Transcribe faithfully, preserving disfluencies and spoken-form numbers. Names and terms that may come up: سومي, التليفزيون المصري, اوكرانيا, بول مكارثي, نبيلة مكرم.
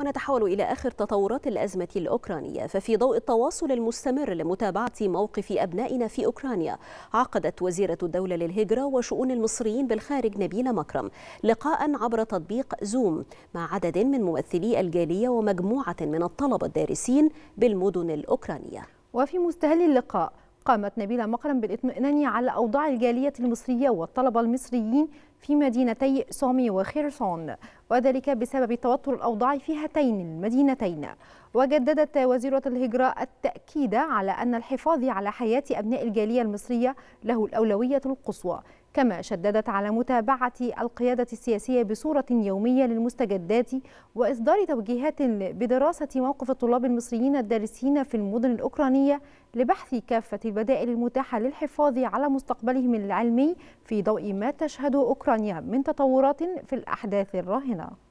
ونتحول إلى آخر تطورات الأزمة الأوكرانية. ففي ضوء التواصل المستمر لمتابعة موقف أبنائنا في أوكرانيا، عقدت وزيرة الدولة للهجرة وشؤون المصريين بالخارج نبيلة مكرم لقاء عبر تطبيق زوم مع عدد من ممثلي الجالية ومجموعة من الطلبة الدارسين بالمدن الأوكرانية. وفي مستهل اللقاء قامت نبيلة مكرم بالاطمئنان على أوضاع الجالية المصرية والطلبة المصريين في مدينتي سومي وخيرسون، وذلك بسبب توتر الأوضاع في هاتين المدينتين. وجددت وزيرة الهجرة التأكيد على أن الحفاظ على حياة أبناء الجالية المصرية له الأولوية القصوى، كما شددت على متابعة القيادة السياسية بصورة يومية للمستجدات وإصدار توجيهات بدراسة موقف الطلاب المصريين الدارسين في المدن الأوكرانية لبحث كافة البدائل المتاحة للحفاظ على مستقبلهم العلمي في ضوء ما تشهده أوكرانيا من تطورات في الأحداث الراهنة.